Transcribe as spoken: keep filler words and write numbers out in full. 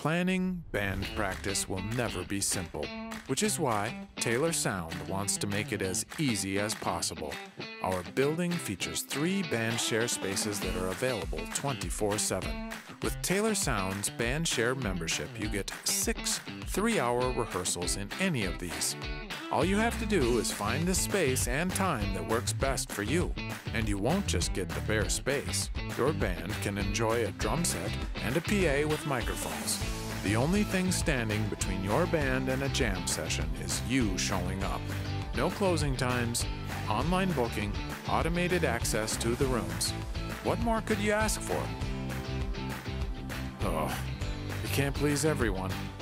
Planning band practice will never be simple, which is why Taylor Sound wants to make it as easy as possible. Our building features three band share spaces that are available twenty-four seven. With Taylor Sound's band share membership, you get six three-hour rehearsals in any of these. All you have to do is find the space and time that works best for you. And you won't just get the bare space. Your band can enjoy a drum set and a P A with microphones. The only thing standing between your band and a jam session is you showing up. No closing times, online booking, automated access to the rooms. What more could you ask for? Oh, you can't please everyone.